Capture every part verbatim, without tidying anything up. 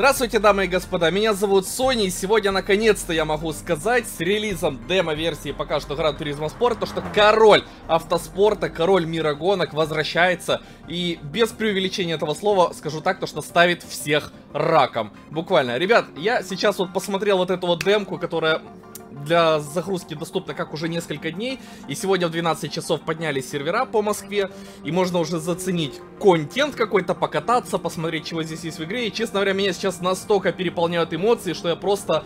Здравствуйте, дамы и господа, меня зовут Сони, и сегодня наконец-то я могу сказать с релизом демо-версии пока что Gran Turismo Sport, то что король автоспорта, король мира гонок возвращается, и без преувеличения этого слова скажу так, то что ставит всех раком, буквально. Ребят, я сейчас вот посмотрел вот эту вот демку, которая для загрузки доступно как уже несколько дней. И сегодня в двенадцать часов поднялись сервера по Москве. И можно уже заценить контент какой-то, покататься, посмотреть, чего здесь есть в игре. И, честно говоря, меня сейчас настолько переполняют эмоции, что я просто...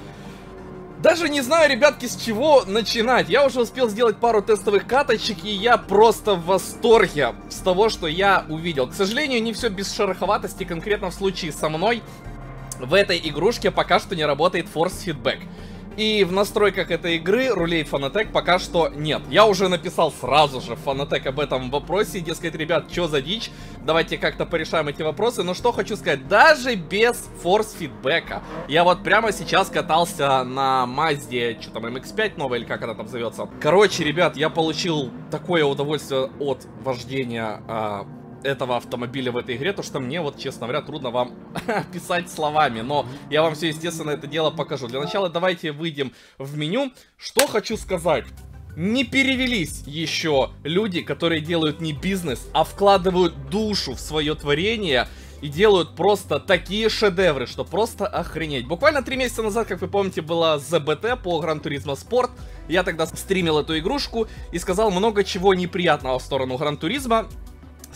даже не знаю, ребятки, с чего начинать. Я уже успел сделать пару тестовых каточек, и я просто в восторге с того, что я увидел. К сожалению, не все без шероховатости, конкретно в случае со мной. В этой игрушке пока что не работает Force Feedback. И в настройках этой игры рулей Fanatec пока что нет. Я уже написал сразу же Fanatec об этом вопросе. Дескать, ребят, что за дичь? Давайте как-то порешаем эти вопросы. Но что хочу сказать, даже без форс-фидбэка. Я вот прямо сейчас катался на Mazda, что там, эм икс пять новая или как она там зовется. Короче, ребят, я получил такое удовольствие от вождения э, этого автомобиля в этой игре. То, что мне, вот честно говоря, трудно вам писать словами. Но я вам все, естественно, это дело покажу. Для начала давайте выйдем в меню. Что хочу сказать. Не перевелись еще люди, которые делают не бизнес, а вкладывают душу в свое творение и делают просто такие шедевры, что просто охренеть. Буквально три месяца назад, как вы помните, была зэ бэ тэ по Gran Turismo Sport. Я тогда стримил эту игрушку и сказал много чего неприятного в сторону Gran Turismo.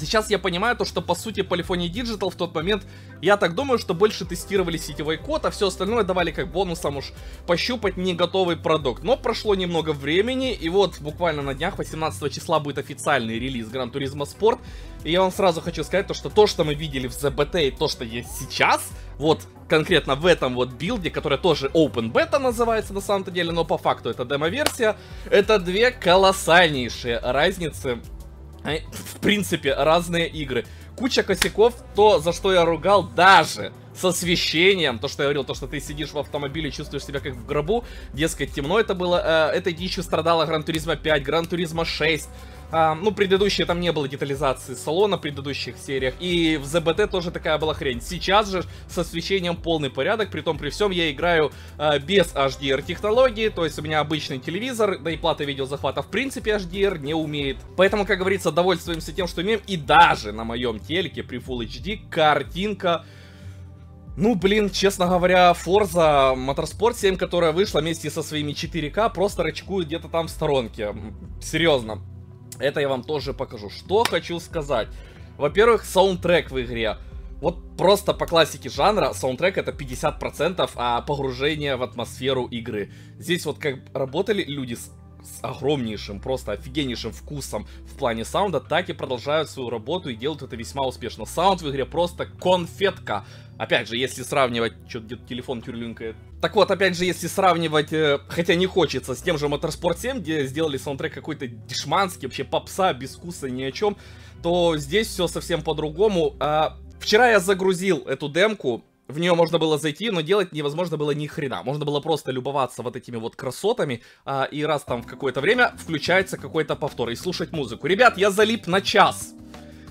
Сейчас я понимаю то, что по сути Polyphony Digital в тот момент, я так думаю, что больше тестировали сетевой код, а все остальное давали как бонусом уж пощупать не готовый продукт. Но прошло немного времени, и вот буквально на днях, восемнадцатого числа, будет официальный релиз Gran Turismo Sport. И я вам сразу хочу сказать то, что то, что мы видели в зэ бэ тэ и то, что есть сейчас, вот конкретно в этом вот билде, который тоже Open Beta называется на самом-то деле, но по факту это демо-версия, это две колоссальнейшие разницы. В принципе, разные игры. Куча косяков, то, за что я ругал даже с освещением. То, что я говорил, то, что ты сидишь в автомобиле, чувствуешь себя как в гробу. Дескать, темно это было. Э, этой дичью страдала Gran Turismo пять, Gran Turismo шесть. Э, ну, предыдущие там не было детализации салона в предыдущих сериях. И в зэ бэ тэ тоже такая была хрень. Сейчас же с освещением полный порядок. При том, при всем, я играю э, без эйч ди ар технологии. То есть у меня обычный телевизор, да и плата видеозахвата в принципе эйч ди ар не умеет. Поэтому, как говорится, довольствуемся тем, что имеем. И даже на моем телеке при Full эйч ди картинка... Ну, блин, честно говоря, Forza Motorsport семь, которая вышла вместе со своими четыре ка, просто рачкует где-то там в сторонке. Серьезно. Это я вам тоже покажу. Что хочу сказать. Во-первых, саундтрек в игре. Вот просто по классике жанра саундтрек это пятьдесят процентов погружения в атмосферу игры. Здесь вот как работали люди с... с огромнейшим, просто офигеннейшим вкусом в плане саунда, так и продолжают свою работу и делают это весьма успешно. Саунд в игре просто конфетка. Опять же, если сравнивать... Что-то где-то телефон тюрлинкает. Так вот, опять же, если сравнивать, э, хотя не хочется, с тем же Motorsport семь, где сделали саундтрек какой-то дешманский, вообще попса, без вкуса, ни о чем, то здесь все совсем по-другому. А, вчера я загрузил эту демку. В нее можно было зайти, но делать невозможно было ни хрена. Можно было просто любоваться вот этими вот красотами, а, и раз там в какое-то время включается какой-то повтор, и слушать музыку. Ребят, я залип на час.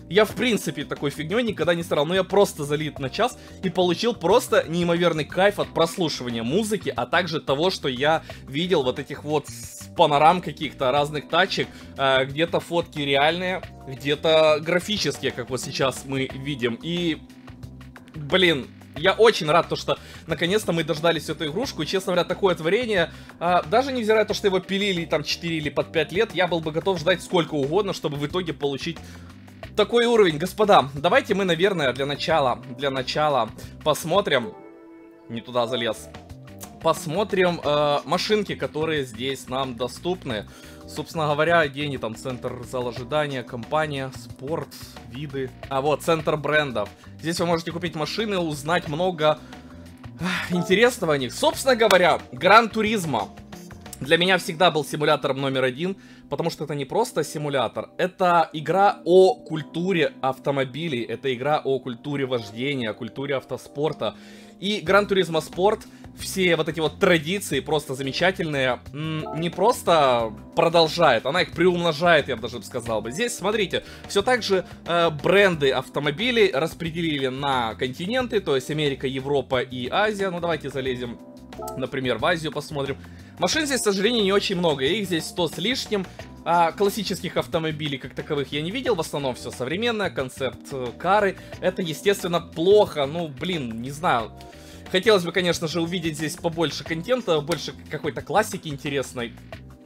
Я в принципе такой фигней никогда не старался, но я просто залип на час и получил просто неимоверный кайф от прослушивания музыки, а также того, что я видел вот этих вот панорам каких-то разных тачек, а, где-то фотки реальные, где-то графические, как вот сейчас мы видим. И, блин... я очень рад, то, что наконец-то мы дождались эту игрушку. И, честно говоря, такое творение, а, даже невзирая на то, что его пилили там четыре или под пять лет, я был бы готов ждать сколько угодно, чтобы в итоге получить такой уровень. Господа, давайте мы, наверное, для начала, для начала посмотрим... Не туда залез. Посмотрим э, машинки, которые здесь нам доступны. Собственно говоря, где они там? Центр зал ожидания, компания, спорт, виды. А вот, центр брендов. Здесь вы можете купить машины, узнать много интересного о них. Собственно говоря, Gran Turismo для меня всегда был симулятором номер один, потому что это не просто симулятор, это игра о культуре автомобилей, это игра о культуре вождения, о культуре автоспорта. И Gran Turismo Sport все вот эти вот традиции просто замечательные не просто продолжает, она их приумножает, я бы даже сказал бы. Здесь, смотрите, все так же э, бренды автомобилей распределили на континенты, то есть Америка, Европа и Азия. Ну, давайте залезем, например, в Азию, посмотрим. Машин здесь, к сожалению, не очень много, их здесь сто с лишним. А классических автомобилей как таковых я не видел, в основном все современное, концепт-кары. Это, естественно, плохо, ну, блин, не знаю. Хотелось бы, конечно же, увидеть здесь побольше контента, больше какой-то классики интересной.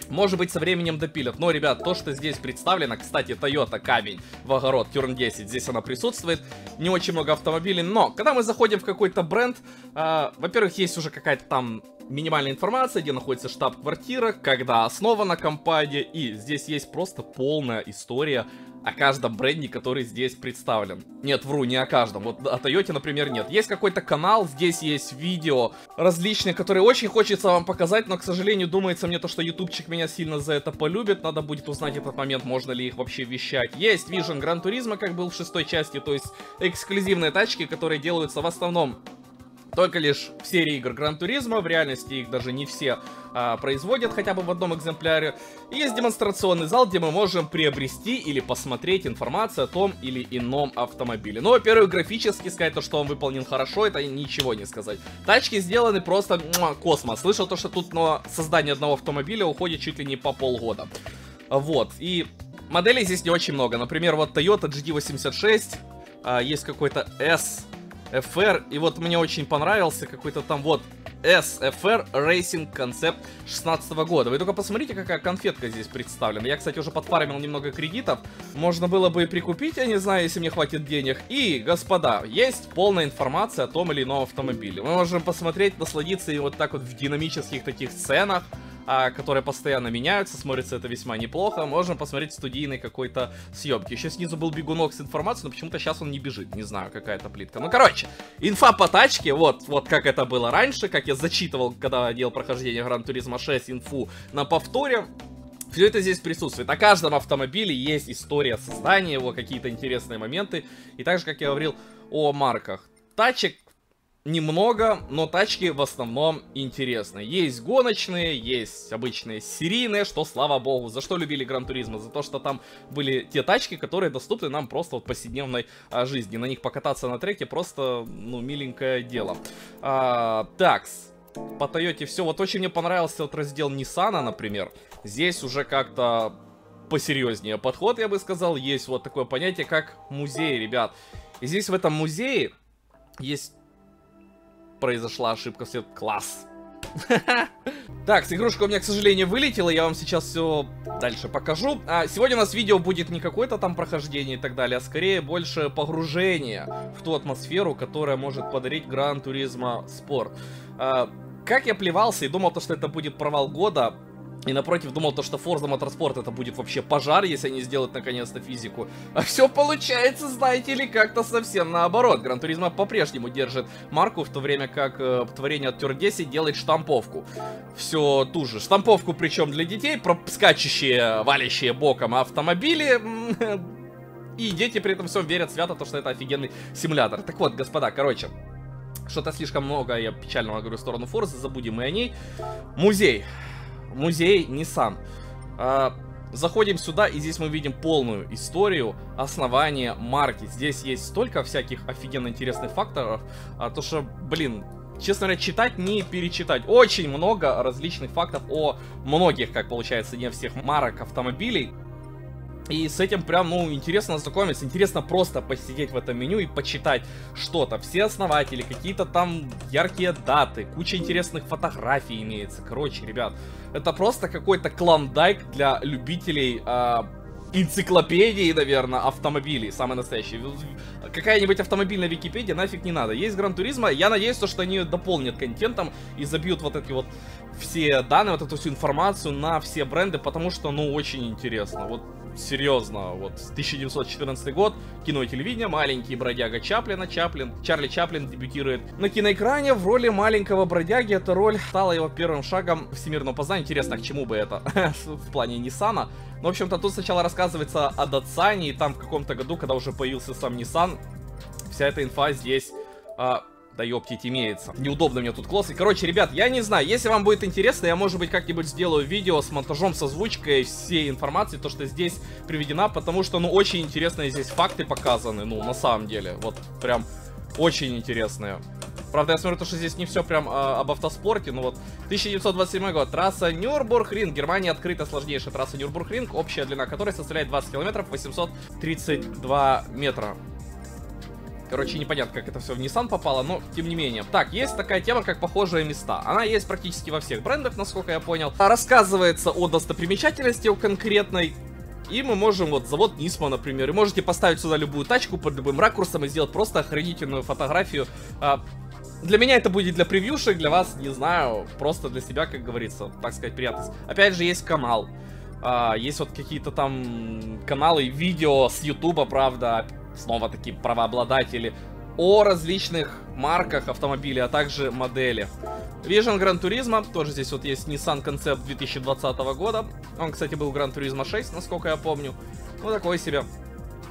Может быть, со временем допилят. Но, ребят, то, что здесь представлено, кстати, Toyota, камень в огород, Тюрн десять, здесь она присутствует. Не очень много автомобилей, но когда мы заходим в какой-то бренд, э, во-первых, есть уже какая-то там минимальная информация, где находится штаб-квартира, когда основана компания, и здесь есть просто полная история о каждом бренде, который здесь представлен. Нет, вру, не о каждом. Вот о Toyota, например, нет. Есть какой-то канал, здесь есть видео различные, которые очень хочется вам показать, но, к сожалению, думается мне то, что ютубчик меня сильно за это полюбит. Надо будет узнать этот момент, можно ли их вообще вещать. Есть Vision Gran Turismo, как был в шестой части, то есть эксклюзивные тачки, которые делаются в основном только лишь в серии игр Gran Turismo, в реальности их даже не все а, производят, хотя бы в одном экземпляре. И есть демонстрационный зал, где мы можем приобрести или посмотреть информацию о том или ином автомобиле. Ну, во-первых, графически сказать то, что он выполнен хорошо, это ничего не сказать. Тачки сделаны просто космос. Слышал то, что тут на создание одного автомобиля уходит чуть ли не по полгода. Вот, и моделей здесь не очень много. Например, вот Toyota джи ди восемьдесят шесть, а, есть какой-то S... эф эр, и вот мне очень понравился какой-то там вот эс эф эр Racing Concept шестнадцатого года. Вы только посмотрите, какая конфетка здесь представлена. Я, кстати, уже подфармил немного кредитов. Можно было бы и прикупить, я не знаю, если мне хватит денег. И, господа, есть полная информация о том или ином автомобиле. Мы можем посмотреть, насладиться и вот так вот в динамических таких сценах, которые постоянно меняются, смотрится это весьма неплохо. Можем посмотреть студийные какой-то съемки. Еще снизу был бегунок с информацией, но почему-то сейчас он не бежит, не знаю, какая-то плитка. Ну, короче, инфа по тачке, вот, вот как это было раньше, как я зачитывал, когда делал прохождение Gran Turismo шесть, инфу на повторе. Все это здесь присутствует. На каждом автомобиле есть история создания его, какие-то интересные моменты. И также, как я говорил о марках тачек, немного, но тачки в основном интересные. Есть гоночные, есть обычные серийные, что, слава богу, за что любили Gran Turismo, за то, что там были те тачки, которые доступны нам просто в повседневной а, жизни. На них покататься на треке просто, ну, миленькое дело. А, такс. По Toyota все. Вот очень мне понравился вот раздел Nissan, например. Здесь уже как-то посерьезнее подход, я бы сказал. Есть вот такое понятие, как музей, ребят. И здесь в этом музее есть... произошла ошибка, все класс. Так, игрушка у меня, к сожалению, вылетела, я вам сейчас все дальше покажу. А сегодня у нас видео будет не какое-то там прохождение и так далее, а скорее больше погружение в ту атмосферу, которая может подарить Gran Turismo Sport. А, как я плевался и думал, то, что это будет провал года, и напротив думал, то, что Forza Motorsport это будет вообще пожар, если они сделают наконец-то физику. А все получается, знаете ли, как-то совсем наоборот. Gran Turismo по-прежнему держит марку, в то время как э, творение от Тюрн десять делает штамповку. Все ту же. Штамповку, причем для детей, скачущие, валящие боком автомобили... И дети при этом всем верят свято, то, что это офигенный симулятор. Так вот, господа, короче... Что-то слишком много, я печально говорю в сторону Forza, забудем и о ней. Музей. Музей Nissan. А, заходим сюда, и здесь мы видим полную историю основания марки. Здесь есть столько всяких офигенно интересных факторов, а, то что, блин, честно говоря, читать не перечитать. Очень много различных фактов о многих, как получается, не всех марок автомобилей. И с этим прям, ну, интересно ознакомиться, интересно просто посидеть в этом меню и почитать что-то. Все основатели, какие-то там яркие даты, куча интересных фотографий имеется. Короче, ребят, это просто какой-то клондайк для любителей э, энциклопедии, наверное, автомобилей, самый настоящий. Какая-нибудь автомобильная Википедия нафиг не надо. Есть Gran Turismo, я надеюсь, что они дополнят контентом и забьют вот эти вот все данные, вот эту всю информацию на все бренды, потому что, ну, очень интересно. Вот. Серьезно, вот тысяча девятьсот четырнадцатый год, кино и телевидение, маленький бродяга Чаплина, Чаплин, Чарли Чаплин дебютирует на киноэкране в роли маленького бродяги, эта роль стала его первым шагом всемирного познания, интересно, к чему бы это в плане Ниссана, но, в общем-то, тут сначала рассказывается о Датсане, и там в каком-то году, когда уже появился сам Ниссан, вся эта инфа здесь... Да ёптить имеется. Неудобно мне тут классы. Короче, ребят, я не знаю, если вам будет интересно, я, может быть, как-нибудь сделаю видео с монтажом, с озвучкой всей информации, то, что здесь приведена, потому что, ну, очень интересные здесь факты показаны, ну, на самом деле. Вот, прям, очень интересные. Правда, я смотрю, то, что здесь не все прям а, об автоспорте, но вот. тысяча девятьсот двадцать седьмой год. Трасса Нюрбургринг. Германия открыта сложнейшая трасса Нюрбургринг, общая длина которой составляет двадцать километров восемьсот тридцать два метра. Короче, непонятно, как это все в Nissan попало, но тем не менее. Так, есть такая тема, как похожие места. Она есть практически во всех брендах, насколько я понял. Рассказывается о достопримечательности у конкретной. И мы можем, вот, завод Нисма, например. И можете поставить сюда любую тачку под любым ракурсом и сделать просто охренительную фотографию. Для меня это будет для превьюшек, для вас, не знаю, просто для себя, как говорится, так сказать, приятность. Опять же, есть канал. Есть вот какие-то там каналы, видео с Ютуба, правда, снова такие правообладатели, о различных марках автомобилей, а также моделях. Vision Gran Turismo, тоже здесь вот есть Nissan Concept две тысячи двадцатого года. Он, кстати, был в Gran Turismo шесть, насколько я помню. Ну, такой себе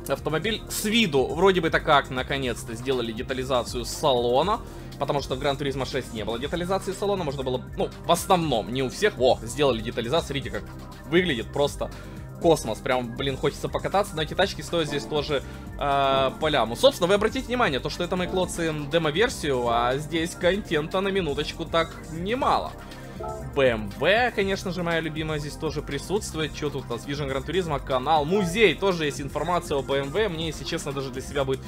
автомобиль. С виду, вроде бы так как, наконец-то, сделали детализацию салона, потому что в Gran Turismo шесть не было детализации салона, можно было, ну, в основном, не у всех. О, сделали детализацию, видите, как выглядит просто... космос, прям, блин, хочется покататься, но эти тачки стоят здесь тоже э, поляму. Собственно, вы обратите внимание, то, что это мы клоцаем демо-версию, а здесь контента на минуточку так немало. бэ эм вэ, конечно же, моя любимая, здесь тоже присутствует. Что тут у нас? Vision Gran Turismo, канал, музей, тоже есть информация о бэ эм вэ. Мне, если честно, даже для себя будет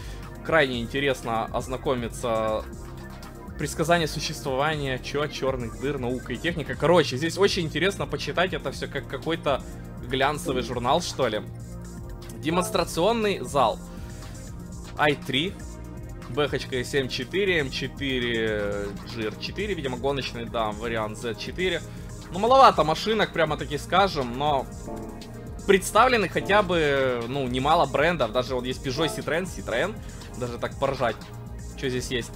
крайне интересно ознакомиться. Предсказание существования, чё, черных дыр, наука и техника. Короче, здесь очень интересно почитать это все, как какой-то глянцевый журнал, что ли. Демонстрационный зал. ай три, бэхочка эс эм четыре, эм четыре, джи ар четыре, видимо, гоночный, да, вариант зет четыре. Ну, маловато машинок, прямо-таки скажем, но представлены хотя бы, ну, немало брендов. Даже вот есть Peugeot, Citroen, Citroen, даже так поржать. Что здесь есть?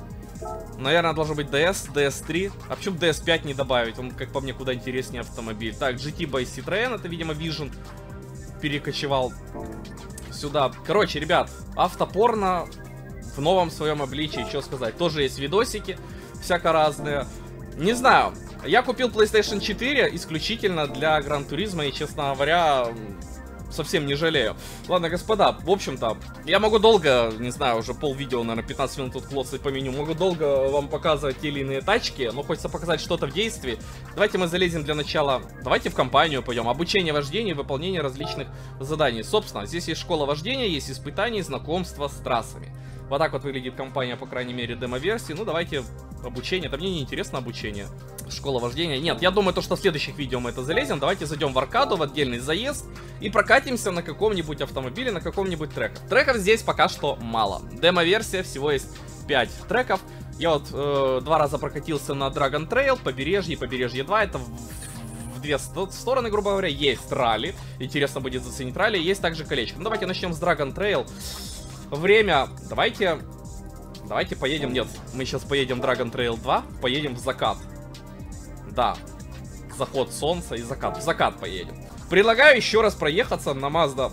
Наверное, должен быть ди эс, ди эс три. А почему ди эс пять не добавить? Он, как по мне, куда интереснее автомобиль. Так, джи ти by Citroen, это, видимо, Vision перекочевал сюда. Короче, ребят, автопорно в новом своем обличии, что сказать. Тоже есть видосики всяко разные. Не знаю, я купил PlayStation четыре исключительно для Gran Turismo, и, честно говоря... совсем не жалею. Ладно, господа, в общем-то, я могу долго, не знаю, уже пол видео, наверное, пятнадцать минут тут клоцать по меню. Могу долго вам показывать те или иные тачки, но хочется показать что-то в действии. Давайте мы залезем для начала, давайте в компанию пойдем. Обучение вождению и выполнение различных заданий. Собственно, здесь есть школа вождения, есть испытания и знакомство с трассами. Вот так вот выглядит компания, по крайней мере, демо-версии. Ну, давайте обучение. Да мне не интересно обучение. Школа вождения. Нет, я думаю, то, что в следующих видео мы это залезем. Давайте зайдем в аркаду, в отдельный заезд и прокатимся на каком-нибудь автомобиле, на каком-нибудь треке. Треков здесь пока что мало. Демо-версия, всего есть пять треков. Я вот э, два раза прокатился на Dragon Trail, побережье и побережье два. Это в, в две стороны, грубо говоря. Есть ралли. Интересно будет заценить ралли. Есть также колечко. Ну, давайте начнем с Dragon Trail. Время, давайте, давайте поедем, нет, мы сейчас поедем в Dragon Trail два, поедем в закат. Да, заход солнца и закат, в закат поедем. Предлагаю еще раз проехаться на Mazda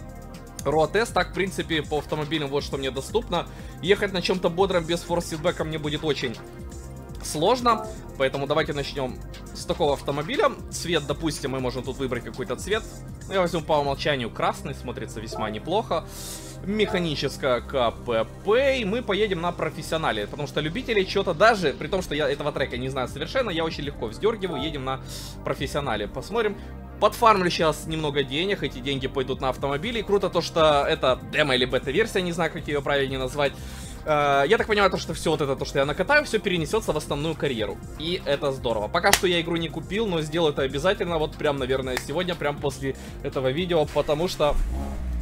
Road S, так, в принципе, по автомобилям вот что мне доступно. Ехать на чем-то бодром без Force Feedback мне будет очень сложно, поэтому давайте начнем с такого автомобиля. Цвет, допустим, мы можем тут выбрать какой-то цвет. Я возьму по умолчанию красный, смотрится весьма неплохо. Механическая КПП, и мы поедем на профессионале, потому что любители чего-то, даже при том, что я этого трека не знаю совершенно, я очень легко вздергиваю, едем на профессионале. Посмотрим, подфармлю сейчас немного денег, эти деньги пойдут на автомобили. Круто то, что это демо или бета-версия, не знаю, как ее правильнее назвать. Я так понимаю, то, что все вот это, то, что я накатаю, все перенесется в основную карьеру. И это здорово. Пока что я игру не купил, но сделаю это обязательно. Вот прям, наверное, сегодня, прям после этого видео, потому что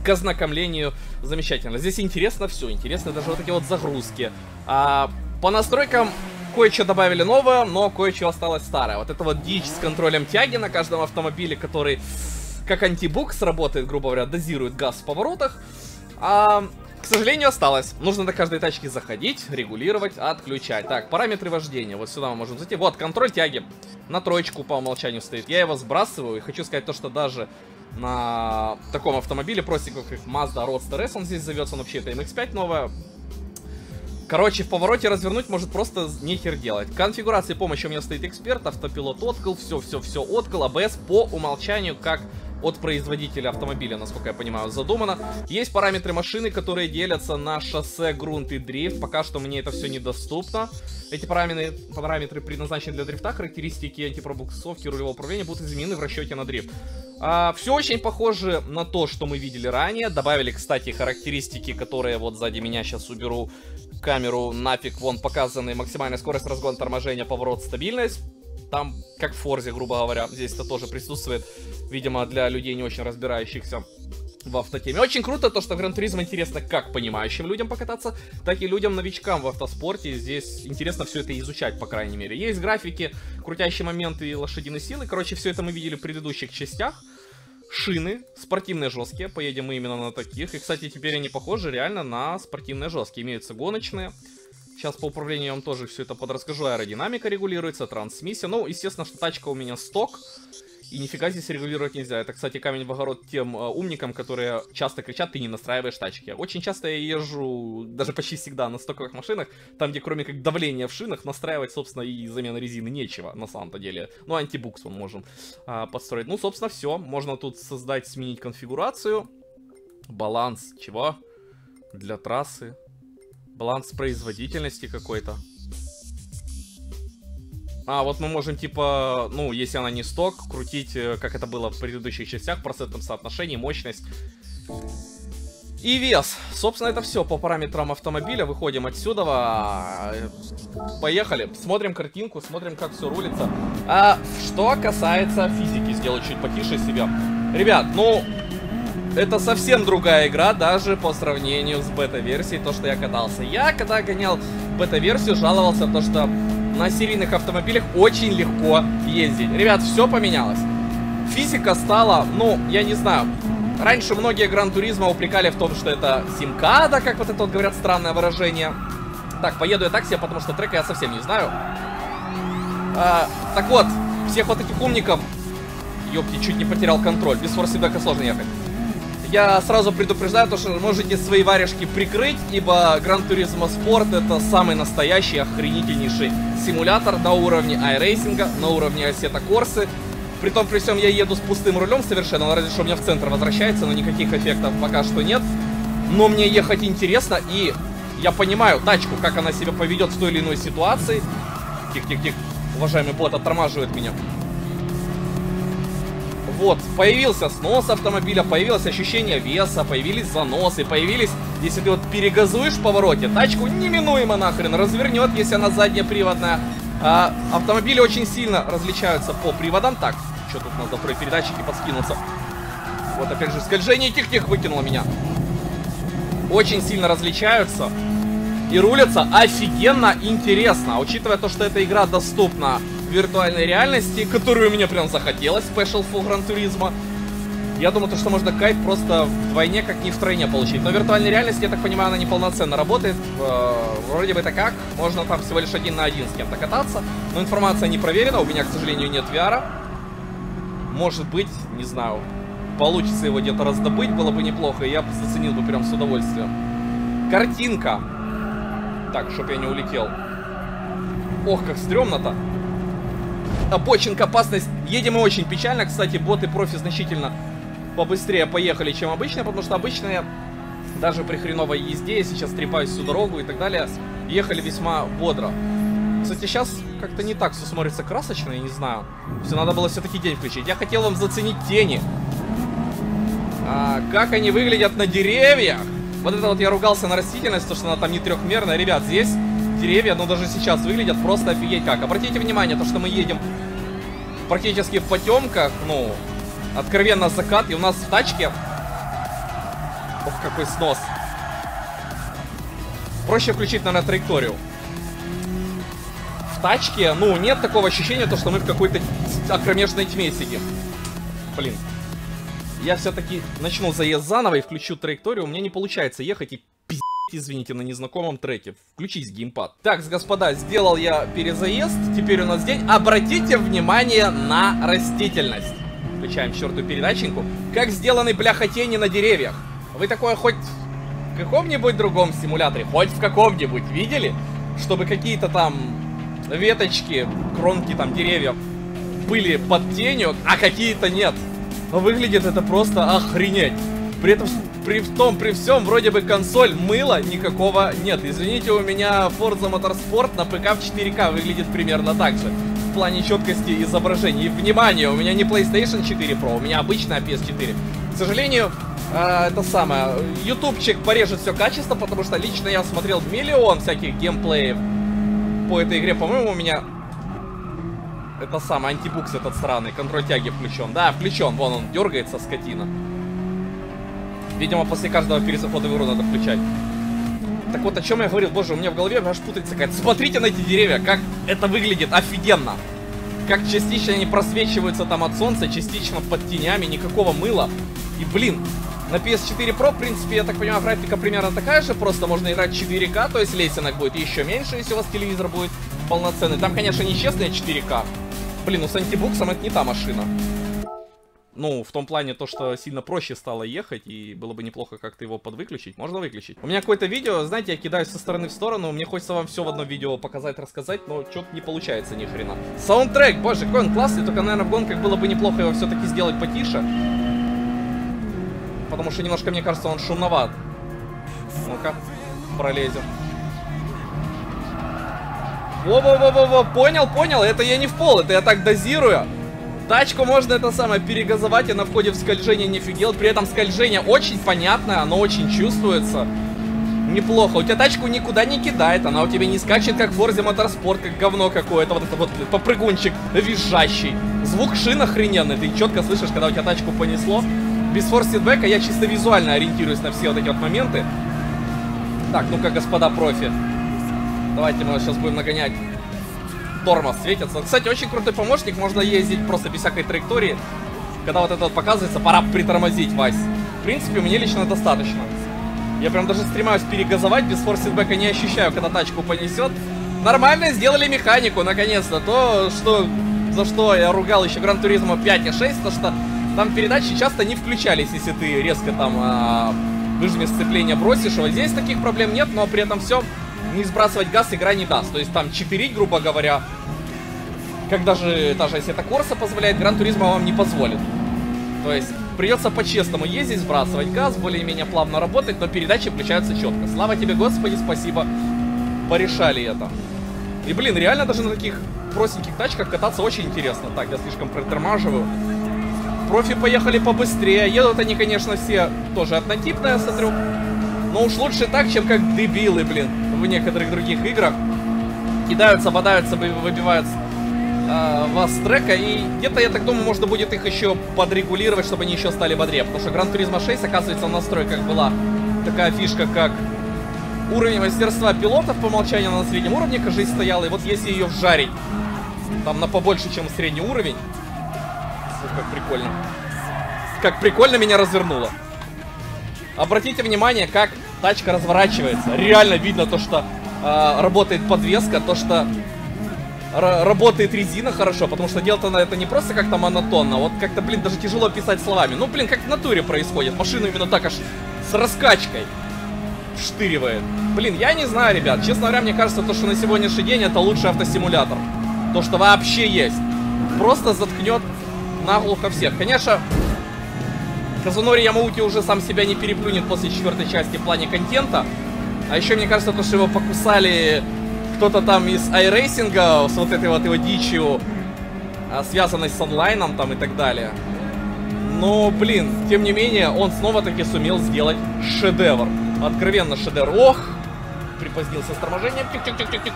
к ознакомлению замечательно. Здесь интересно все, интересно даже вот такие вот загрузки. А по настройкам кое-что добавили новое, но кое-что осталось старое. Вот это вот дичь с контролем тяги на каждом автомобиле, который как антибукс работает, грубо говоря, дозирует газ в поворотах. А... К сожалению, осталось. Нужно до каждой тачки заходить, регулировать, отключать. Так, параметры вождения. Вот сюда мы можем зайти. Вот, контроль тяги. На троечку по умолчанию стоит. Я его сбрасываю. И хочу сказать то, что даже на таком автомобиле, простеньком, как Mazda Roadster S, он здесь зовется, он вообще это эм икс пять новая. Короче, в повороте развернуть может просто нехер делать. В конфигурации помощи у меня стоит эксперт, автопилот откл, все-все-все откл, АБС по умолчанию как от производителя автомобиля, насколько я понимаю, задумано. Есть параметры машины, которые делятся на шоссе, грунт и дрифт. Пока что мне это все недоступно. Эти параметры, параметры предназначены для дрифта, характеристики антипробуксовки рулевого управления будут изменены в расчете на дрифт. А, все очень похоже на то, что мы видели ранее. Добавили, кстати, характеристики, которые вот сзади меня, сейчас уберу камеру нафиг, вон показаны максимальная скорость, разгон, торможение, поворот, стабильность. Там, как в Форзе, грубо говоря, здесь это тоже присутствует, видимо, для людей, не очень разбирающихся в автотеме. Очень круто то, что в Gran Turismo интересно как понимающим людям покататься, так и людям-новичкам в автоспорте. Здесь интересно все это изучать, по крайней мере. Есть графики, крутящие моменты и лошадиные силы. Короче, все это мы видели в предыдущих частях. Шины спортивные жесткие, поедем мы именно на таких. И, кстати, теперь они похожи реально на спортивные жесткие. Имеются гоночные. Сейчас по управлению я вам тоже все это подрасскажу. Аэродинамика регулируется, трансмиссия. Ну, естественно, что тачка у меня сток. И нифига здесь регулировать нельзя. Это, кстати, камень в огород тем умникам, которые часто кричат: ты не настраиваешь тачки. Очень часто я езжу, даже почти всегда, на стоковых машинах, там, где кроме как давления в шинах, настраивать, собственно, и замены резины нечего, на самом-то деле. Ну, антибукс мы можем а, подстроить. Ну, собственно, все. Можно тут создать, сменить конфигурацию. Баланс чего? Для трассы. Баланс производительности какой-то. А, вот мы можем, типа, ну, если она не сток, крутить, как это было в предыдущих частях, в процентном соотношении, мощность и вес. Собственно, это все по параметрам автомобиля. Выходим отсюда. Поехали. Смотрим картинку, смотрим, как все рулится. А что касается физики, сделаю чуть потише себя. Ребят, ну, это совсем другая игра, даже по сравнению с бета-версией, то, что я катался. Я, когда гонял бета-версию, жаловался, то, что на серийных автомобилях очень легко ездить. Ребят, все поменялось. Физика стала, ну, я не знаю. Раньше многие Gran Turismo упрекали в том, что это симкада, как вот это вот говорят, странное выражение. Так, поеду я так себе, потому что трека я совсем не знаю. А, так вот, всех вот таких умников... Ёпти, чуть не потерял контроль. Без Force Feedback сложно ехать. Я сразу предупреждаю, то, что можете свои варежки прикрыть, ибо Gran Turismo Sport — это самый настоящий охренительнейший симулятор на уровне iRacing, на уровне Assetto Corsa. Притом, при всем, я еду с пустым рулем совершенно, он разве что у меня в центр возвращается, но никаких эффектов пока что нет. Но мне ехать интересно, и я понимаю тачку, как она себя поведет в той или иной ситуации. Тих-тих-тих, уважаемый бот оттормаживает меня. Вот, появился снос автомобиля, появилось ощущение веса, появились заносы, появились... Если ты вот перегазуешь в повороте, тачку неминуемо нахрен развернет, если она заднеприводная. А, автомобили очень сильно различаются по приводам. Так, что тут у нас до второй передатчики подскинулся. Вот опять же скольжение, тих-тих, выкинуло меня. Очень сильно различаются и рулятся офигенно интересно. Учитывая то, что эта игра доступна виртуальной реальности, которую мне прям захотелось, Special for Gran Turismo, я думаю, то, что можно кайф просто вдвойне, как не втройне получить. Но виртуальная реальность, я так понимаю, она неполноценно работает, вроде бы это как, можно там всего лишь один на один с кем-то кататься, но информация не проверена, у меня, к сожалению, нет ви ар, может быть, не знаю, получится его где-то раздобыть, было бы неплохо, и я заценил бы прям с удовольствием. Картинка, так, чтоб я не улетел, ох, как стрёмно-то. Обочинка, опасность. Едем мы очень печально. Кстати, боты профи значительно побыстрее поехали, чем обычно, потому что обычные, даже при хреновой езде, я сейчас трепаюсь всю дорогу и так далее, ехали весьма бодро. Кстати, сейчас как-то не так все смотрится красочно, я не знаю. Все, надо было все-таки день включить. Я хотел вам заценить тени. А, как они выглядят на деревьях. Вот это вот я ругался на растительность, то, что она там не трехмерная. Ребят, здесь деревья, но даже сейчас выглядят просто офигеть как. Обратите внимание, то, что мы едем практически в потемках, ну, откровенно закат, и у нас в тачке... Ох, какой снос. Проще включить, наверное, траекторию. В тачке, ну, нет такого ощущения, то, что мы в какой-то окромешной тьме сидим. Блин. Я все-таки начну заезд заново и включу траекторию, у меня не получается ехать и... Извините, на незнакомом треке. Включись, геймпад. Так, господа, сделал я перезаезд. Теперь у нас день. Обратите внимание на растительность. Включаем черту передаченьку. Как сделаны, бляха, тени на деревьях. Вы такое хоть В каком-нибудь другом стимуляторе, хоть в каком-нибудь, видели? Чтобы какие-то там веточки, кронки там деревьев были под тенью, а какие-то нет. Но выглядит это просто охренеть. При этом, при том, при всем, вроде бы консоль мыла никакого нет. Извините, у меня Forza Motorsport на ПК в четыре ка выглядит примерно так же. В плане четкости изображений. И, внимание, у меня не PlayStation четыре Pro, у меня обычная пи эс четыре. К сожалению, э, это самое, ютубчик порежет все качество, потому что лично я смотрел миллион всяких геймплеев по этой игре. По-моему, у меня... Это самое, антибукс этот сраный, контроль тяги включен. Да, включен, вон он дергается, скотина. Видимо, после каждого перезахода в игру надо включать. Так вот, о чем я говорил, боже, у меня в голове аж путается какая-то. Смотрите на эти деревья, как это выглядит офигенно. Как частично они просвечиваются там от солнца, частично под тенями, никакого мыла. И, блин, на пи эс четыре Pro, в принципе, я так понимаю, графика примерно такая же, просто можно играть четыре ка, то есть лесенок будет еще меньше, если у вас телевизор будет полноценный. Там, конечно, не честная четыре ка. Блин, ну с антибуксом это не та машина. Ну, в том плане, то, что сильно проще стало ехать, и было бы неплохо как-то его подвыключить. Можно выключить? У меня какое-то видео, знаете, я кидаюсь со стороны в сторону, мне хочется вам все в одно видео показать, рассказать, но что-то не получается ни хрена. Саундтрек, боже, какой он классный, только, наверное, в гонках было бы неплохо его все-таки сделать потише. Потому что немножко, мне кажется, он шумноват. Ну-ка, пролезем. Во-во-во-во-во, понял, понял, это я не в пол, это я так дозирую. Тачку можно это самое перегазовать, и на входе в скольжение не фигел. При этом скольжение очень понятное, оно очень чувствуется. Неплохо. У тебя тачку никуда не кидает, она у тебя не скачет, как в Forza Motorsport, как говно какое-то. Вот это вот попрыгунчик визжащий. Звук шин охрененный, ты четко слышишь, когда у тебя тачку понесло. Без Force Feedback я чисто визуально ориентируюсь на все вот эти вот моменты. Так, ну-ка, господа профи. Давайте мы сейчас будем нагонять. Тормоз светится. Кстати, очень крутой помощник. Можно ездить просто без всякой траектории. Когда вот это вот показывается, пора притормозить, Вась. В принципе, мне лично достаточно. Я прям даже стремаюсь перегазовать. Без форс-фидбэка не ощущаю, когда тачку понесет. Нормально сделали механику, наконец-то. То, что, за что я ругал еще Gran Turismo пять и шесть. То, что там передачи часто не включались, если ты резко там а, выжми сцепление, бросишь его. Здесь таких проблем нет, но при этом все... Не сбрасывать газ игра не даст. То есть там читерить, грубо говоря, как даже, даже если это Корса позволяет, Gran Turismo вам не позволит. То есть придется по-честному ездить, сбрасывать газ, более-менее плавно работать, но передачи включаются четко. Слава тебе, Господи, спасибо, порешали это. И, блин, реально даже на таких простеньких тачках кататься очень интересно. Так, я слишком притормаживаю. Профи поехали побыстрее. Едут они, конечно, все тоже однотипные, я смотрю. Но уж лучше так, чем как дебилы, блин, в некоторых других играх. Кидаются, бодаются, выбивают э, вас с трека. И где-то, я так думаю, можно будет их еще подрегулировать, чтобы они еще стали бодрее. Потому что Gran Turismo шесть, оказывается, в настройках была такая фишка, как уровень мастерства пилотов. По умолчанию на среднем уровне, кажется, стояла. И вот если ее вжарить, там на побольше, чем средний уровень. Слушай, как прикольно. Как прикольно меня развернуло. Обратите внимание, как тачка разворачивается. Реально видно то, что э, работает подвеска, то, что работает резина хорошо. Потому что дело-то на это не просто как-то монотонно. Вот как-то, блин, даже тяжело писать словами. Ну, блин, как в натуре происходит. Машину именно так аж с раскачкой вштыривает. Блин, я не знаю, ребят. Честно говоря, мне кажется, то, что на сегодняшний день это лучший автосимулятор. То, что вообще есть. Просто заткнет наглухо всех. Конечно... Казунори Ямаути уже сам себя не переплюнет после четвертой части в плане контента. А еще, мне кажется, то, что его покусали кто-то там из iRacing, с вот этой вот его дичью, связанной с онлайном там и так далее. Но, блин, тем не менее, он снова-таки сумел сделать шедевр. Откровенно шедевр. Ох! Припозднился с торможением. Тих-тих-тих-тих-тих.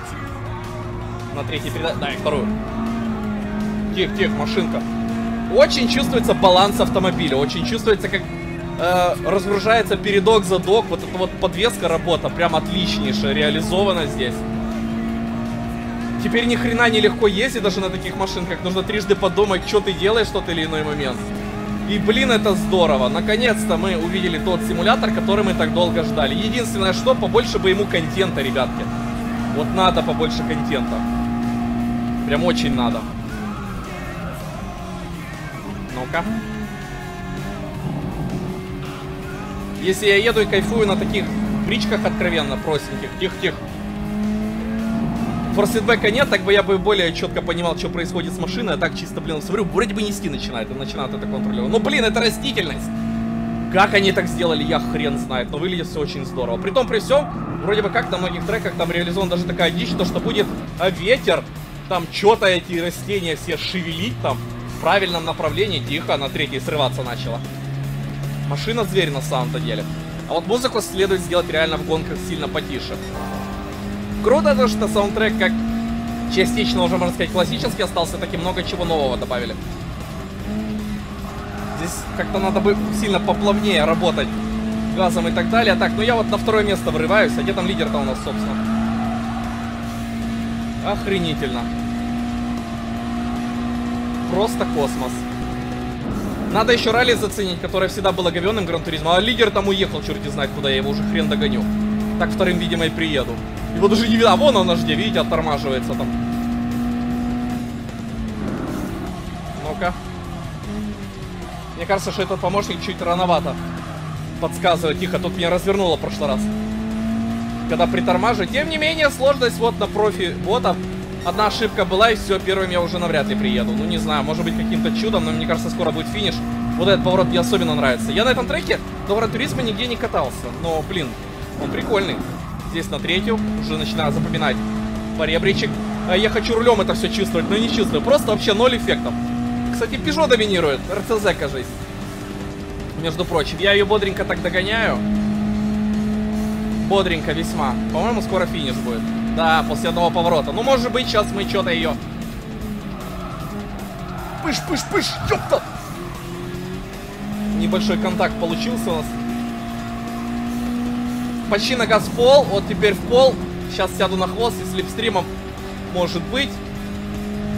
На третьей передаче. Да, и вторую. Тих-тих, машинка. Очень чувствуется баланс автомобиля, очень чувствуется, как э, разгружается передок, задок, вот эта вот подвеска, работа прям отличнейшая, реализована здесь. Теперь ни хрена не легко ездить даже на таких машинках, нужно трижды подумать, что ты делаешь в тот или иной момент. И, блин, это здорово, наконец-то мы увидели тот симулятор, который мы так долго ждали. Единственное, что побольше бы ему контента, ребятки. Вот надо побольше контента. Прям очень надо. Ну-ка. Если я еду и кайфую на таких причках откровенно простеньких. Тихо-тихо. Форс-фидбэка нет, так бы я бы более четко понимал, что происходит с машиной. А так чисто, блин, смотрю, вроде бы нести начинает. Он начинает это контролировать. Ну, блин, это растительность. Как они так сделали, я хрен знает. Но выглядит все очень здорово. При том, при всем, вроде бы как на многих треках там реализован даже такая дичь, то что будет ветер. Там что-то эти растения все шевелить там в правильном направлении. Тихо, на третьей срываться начала. Машина зверь на самом-то деле. А вот музыку следует сделать реально в гонках сильно потише. Круто то, что саундтрек, как частично уже, можно сказать, классический остался, так и много чего нового добавили. Здесь как-то надо бы сильно поплавнее работать газом и так далее. Так, ну я вот на второе место врываюсь. А где там лидер-то у нас, собственно? Охренительно. Просто космос. Надо еще ралли заценить, которое всегда было говёным Гран-туризмом. А лидер там уехал, черти знает куда, я его уже хрен догоню. Так вторым, видимо, и приеду. Его даже не видно. А вон он наш, где, видите, оттормаживается там. Ну-ка. Мне кажется, что этот помощник чуть рановато подсказывает. Тихо, тут меня развернуло в прошлый раз, когда притормаживаю. Тем не менее, сложность вот на профи ботов. Одна ошибка была, и все, первым я уже навряд ли приеду. Ну, не знаю, может быть, каким-то чудом, но мне кажется, скоро будет финиш. Вот этот поворот мне особенно нравится. Я на этом треке до Gran Turismo нигде не катался, но, блин, он прикольный. Здесь на третью уже начинаю запоминать поребричек. Я хочу рулем это все чувствовать, но не чувствую. Просто вообще ноль эффектов. Кстати, Peugeot доминирует, эр цэ зэ, кажется. Между прочим, я ее бодренько так догоняю. Бодренько весьма. По-моему, скоро финиш будет. Да, после одного поворота. Ну, может быть, сейчас мы что-то ее... Пыш-пыш-пыш, ёпта! Небольшой контакт получился у нас. Почти на газ в пол. Вот теперь в пол. Сейчас сяду на хвост и с липстримом, может быть.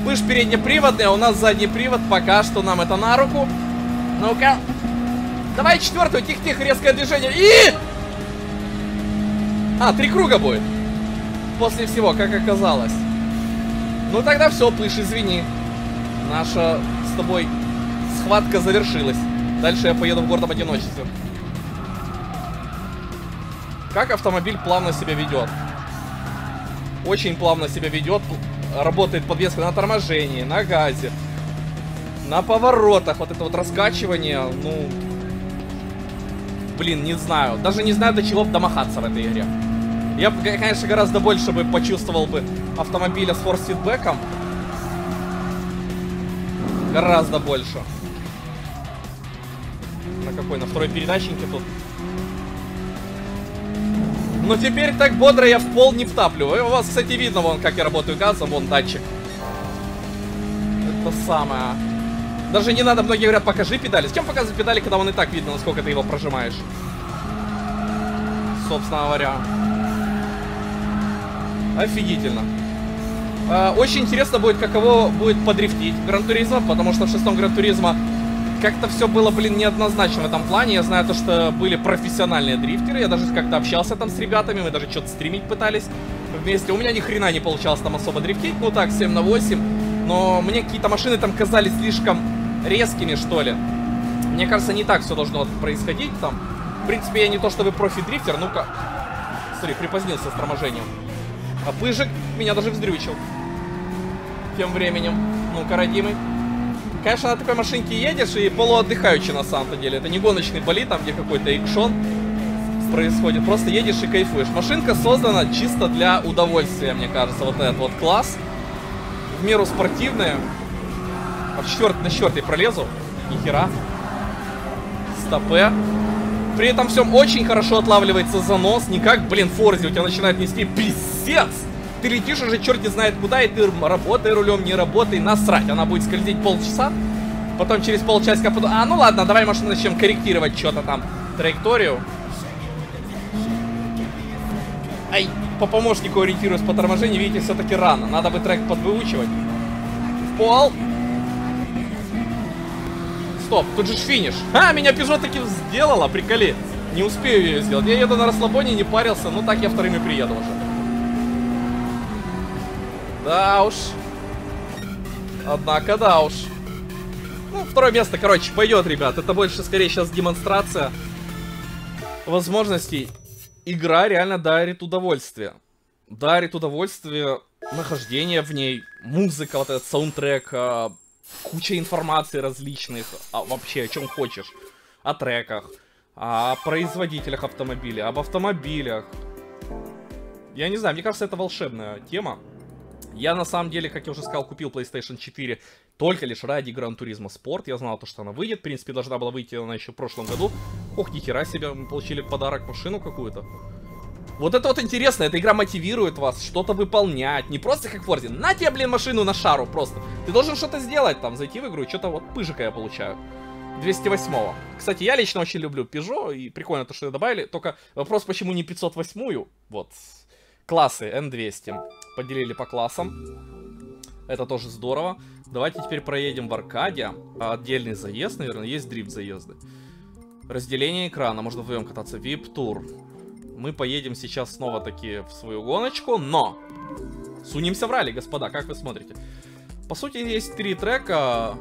Пыш переднеприводная, у нас задний привод. Пока что нам это на руку. Ну-ка. Давай четвертую. Тихо-тихо, резкое движение. И... А, три круга будет. После всего, как оказалось. Ну тогда все, Пыш, извини. Наша с тобой схватка завершилась. Дальше я поеду в гордом одиночестве. Как автомобиль плавно себя ведет. Очень плавно себя ведет. Работает подвеска на торможении, на газе, на поворотах. Вот это вот раскачивание, ну... Блин, не знаю. Даже не знаю, до чего домахаться в этой игре. Я, конечно, гораздо больше бы почувствовал бы автомобиля с форс-фидбэком. Гораздо больше. На какой? На второй передаченьке тут. Но теперь так бодро я в пол не втапливаю. У вас, кстати, видно, вон, как я работаю газом. Вон датчик. Это самое. Даже не надо, многие говорят, покажи педали. С чем показывать педали, когда он и так видно, насколько ты его прожимаешь? Собственно говоря. Офигительно. Очень интересно будет, каково будет подрифтить Gran Turismo, потому что в шестом Gran Turismo как-то все было, блин, неоднозначно в этом плане. Я знаю то, что были профессиональные дрифтеры. Я даже как-то общался там с ребятами, мы даже что-то стримить пытались вместе. У меня ни хрена не получалось там особо дрифтить, ну так, семь на восемь. Но мне какие-то машины там казались слишком резкими, что ли. Мне кажется, не так все должно происходить там. В принципе, я не то чтобы профи-дрифтер, ну-ка. Смотри, припозднился с торможением. А Пыжик меня даже вздрючил. Тем временем. Ну-ка, родимый. Конечно, на такой машинке едешь и полуотдыхаючи на самом-то деле. Это не гоночный болид, там где какой-то экшон происходит. Просто едешь и кайфуешь. Машинка создана чисто для удовольствия, мне кажется. Вот этот вот класс. В меру спортивная. А в четвертый, на четвертый пролезу. Ни хера. Стопе. При этом всем очень хорошо отлавливается занос. Не как, блин, Форзе, у тебя начинает нести пиздец. Ты летишь уже черти знает куда, и ты работай рулем, не работай, насрать. Она будет скользить полчаса, потом через полчасика... А, ну ладно, давай, может, начнем корректировать что-то там, траекторию. Ай, по помощнику ориентируюсь по торможению, видите, все-таки рано. Надо бы трек подвыучивать. В пол. Стоп, тут же финиш. А, меня Peugeot таки сделала, приколи. Не успею ее сделать. Я еду на расслабоне, не парился, но так я вторым и приеду уже. Да уж. Однако, да уж. Ну, второе место, короче, пойдет, ребят. Это больше, скорее, сейчас демонстрация возможностей игра реально дарит удовольствие. Дарит удовольствие нахождение в ней, музыка, вот этот саундтрек, куча информации различных, а вообще о чем хочешь. О треках, о производителях автомобиля, об автомобилях. Я не знаю, мне кажется, это волшебная тема. Я на самом деле, как я уже сказал, купил PlayStation четыре только лишь ради Gran Turismo Sport. Я знал, что она выйдет. В принципе, должна была выйти она еще в прошлом году. Ох, нихера себе, мы получили подарок машину какую-то. Вот это вот интересно, эта игра мотивирует вас что-то выполнять. Не просто как в Forza. На тебе, блин, машину на шару просто. Ты должен что-то сделать там, зайти в игру, и что-то вот пыжика я получаю. двести восьмого. Кстати, я лично очень люблю Peugeot, и прикольно то, что ее добавили. Только вопрос, почему не пятьсот восьмую? Вот. Классы Н двести. Поделили по классам. Это тоже здорово. Давайте теперь проедем в Аркаде. Отдельный заезд, наверное. Есть дрифт-заезды. Разделение экрана. Можно вдвоем кататься. ви ай пи-тур. Мы поедем сейчас снова-таки в свою гоночку, но сунемся в ралли, господа, как вы смотрите. По сути, есть три трека.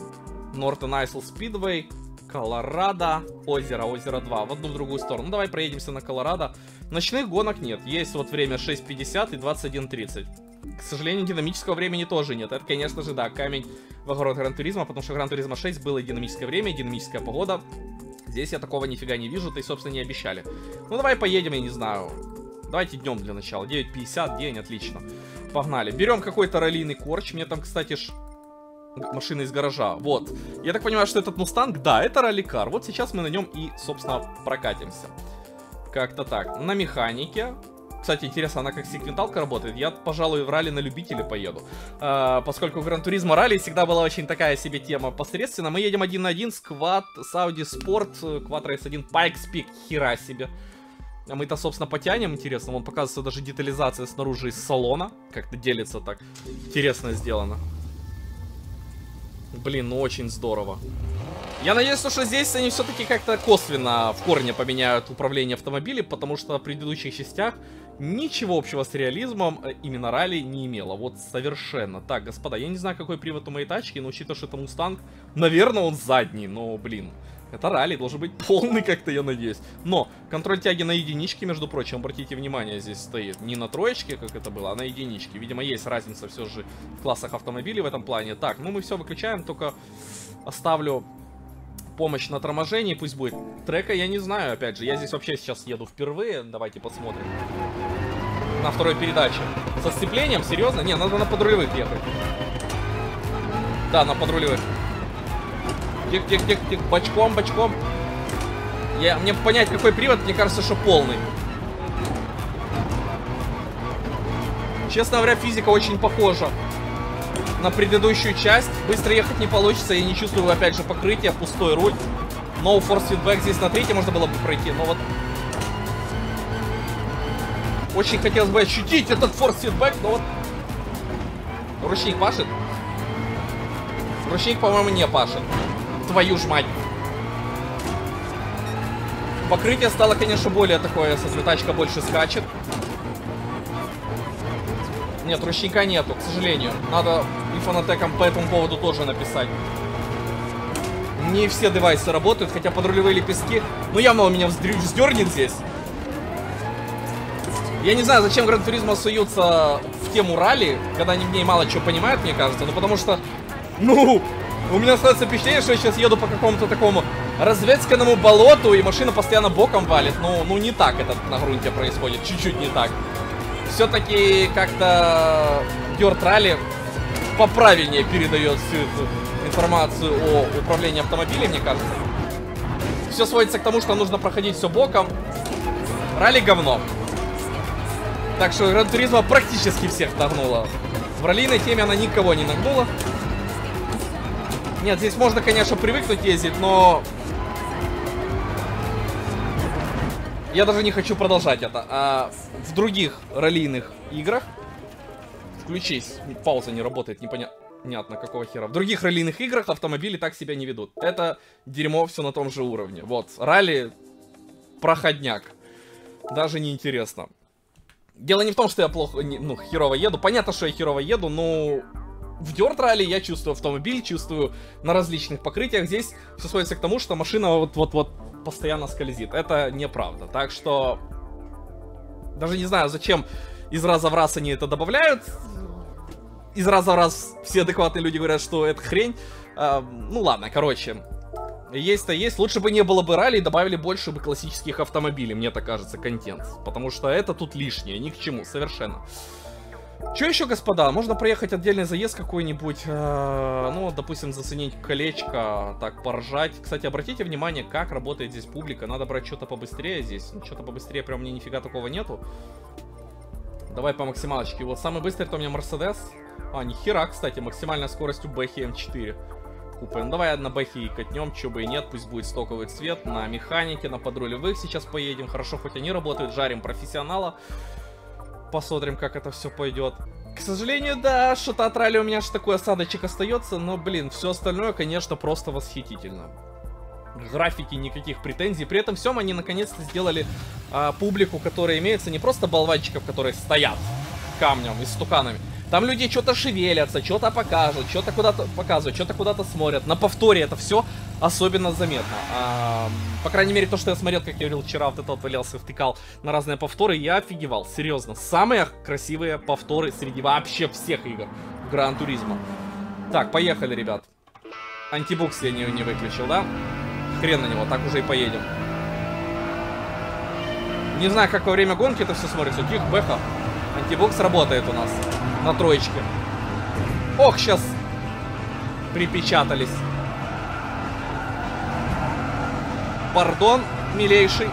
North Isle Speedway, Колорадо, озеро, озеро два. В одну в другую сторону. Ну, давай проедемся на Колорадо. Ночных гонок нет. Есть вот время шесть пятьдесят и двадцать один тридцать. К сожалению, динамического времени тоже нет. Это, конечно же, да, камень в огород Gran Turismo, потому что Gran Turismo шесть было и динамическое время, и динамическая погода. Здесь я такого нифига не вижу, да и, собственно, не обещали. Ну, давай поедем, я не знаю. Давайте днем для начала. девять пятьдесят, день, отлично. Погнали. Берем какой-то раллийный корч. Мне там, кстати, ж... машина из гаража. Вот. Я так понимаю, что этот Мустанг, да, это ралли-кар. Вот сейчас мы на нем и, собственно, прокатимся. Как-то так. На механике. Кстати, интересно, она как секвенталка работает. Я, пожалуй, в ралли на любителя поеду. А, поскольку Gran Turismo ралли всегда была очень такая себе тема посредственно. Мы едем один на один с Quad Saudi Sport, Quad Race один, Pikes Peak. Хера себе. А мы-то, собственно, потянем. Интересно, вон показывается даже детализация снаружи из салона. Как-то делится так. Интересно сделано. Блин, ну очень здорово. Я надеюсь, что здесь они все-таки как-то косвенно в корне поменяют управление автомобилем, потому что в предыдущих частях ничего общего с реализмом именно ралли не имело. Вот совершенно. Так, господа, я не знаю, какой привод у моей тачки, но учитывая, что это Мустанг, наверное, он задний, но, блин, это ралли должен быть полный как-то, я надеюсь. Но контроль тяги на единичке, между прочим, обратите внимание, здесь стоит не на троечке, как это было, а на единичке. Видимо, есть разница все же в классах автомобилей в этом плане. Так, ну мы все выключаем, только оставлю... помощь на торможении, пусть будет. Трека я не знаю, опять же. Я здесь вообще сейчас еду впервые. Давайте посмотрим. На второй передаче. Со сцеплением? Серьезно? Не, надо на подрулевых ехать. Да, на подрулевых. Тих-тих-тих-тих. Бочком, бочком. Я... Мне понять, какой привод, мне кажется, что полный. Честно говоря, физика очень похожа на предыдущую часть. Быстро ехать не получится, я не чувствую, опять же, покрытия, пустой руль. No Force Feedback здесь на третье можно было бы пройти, но вот... Очень хотелось бы ощутить этот Force Feedback, но вот... Ручник пашет? Ручник, по-моему, не пашет. Твою ж мать. Покрытие стало, конечно, более такое, со тачка больше скачет. Нет, ручника нету, к сожалению. Надо и фанатекам по этому поводу тоже написать. Не все девайсы работают, хотя подрулевые лепестки... Ну, явно у меня вздернет здесь. Я не знаю, зачем Gran Turismo суются в тему ралли, когда они в ней мало чего понимают, мне кажется. Ну, потому что... Ну, у меня остается впечатление, что я сейчас еду по какому-то такому разведскому болоту, и машина постоянно боком валит. Ну, ну не так это на грунте происходит, чуть-чуть не так. Все-таки как-то Dirt Rally поправильнее передает всю эту информацию о управлении автомобилем, мне кажется. Все сводится к тому, что нужно проходить все боком. Ралли говно. Так что Gran Turismo практически всех нагнула. В раллийной теме она никого не нагнула. Нет, здесь можно, конечно, привыкнуть ездить, но... Я даже не хочу продолжать это. А в других раллийных играх... Включись. Пауза не работает, непонятно какого хера. В других раллийных играх автомобили так себя не ведут. Это дерьмо все на том же уровне. Вот, ралли проходняк. Даже не интересно. Дело не в том, что я плохо, ну, херово еду. Понятно, что я херово еду, но... В Dirt Rally я чувствую автомобиль, чувствую на различных покрытиях. Здесь все сводится к тому, что машина вот-вот-вот постоянно скользит. Это неправда. Так что Даже не знаю, зачем из раза в раз они это добавляют. Из раза в раз все адекватные люди говорят, что это хрень. А, ну ладно, короче. Есть-то есть. Лучше бы не было бы ралли и добавили больше бы классических автомобилей, мне так кажется, контент. Потому что это тут лишнее, ни к чему, совершенно. Че еще, господа? Можно проехать отдельный заезд какой-нибудь, э, ну, допустим, заценить колечко, так, поржать. Кстати, обратите внимание, как работает здесь публика. Надо брать что-то побыстрее здесь. Ну, что-то побыстрее, прям мне нифига такого нету. Давай по максималочке. Вот самый быстрый, то у меня Мерседес. А, нихера, кстати, максимальная скорость у Бэхи эм четыре. Купе. Ну, давай на Бэхи и катнем, че бы и нет. Пусть будет стоковый цвет. На механике, на подрулевых сейчас поедем. Хорошо, хоть они работают. Жарим профессионала. Посмотрим, как это все пойдет. К сожалению, да, что-то от ралли у меня же такой осадочек остается, но, блин, все остальное, конечно, просто восхитительно. Графики, никаких претензий. При этом всем они наконец-то сделали а, публику, которая имеется, не просто болванчиков, которые стоят камнем и стуканами. Там люди что-то шевелятся, что-то покажут, что-то куда-то показывают, что-то куда-то смотрят. На повторе это все особенно заметно. А, по крайней мере, то, что я смотрел, как я говорил вчера, вот это вот валялся, втыкал на разные повторы, я офигевал. Серьезно, самые красивые повторы среди вообще всех игр Gran Turismo. Так, поехали, ребят. Антибукс я не, не выключил, да? Хрен на него, так уже и поедем. Не знаю, как во время гонки это все смотрится. Тихо, бэха. Антибукс работает у нас на троечке. Ох, сейчас припечатались. Пардон, милейший.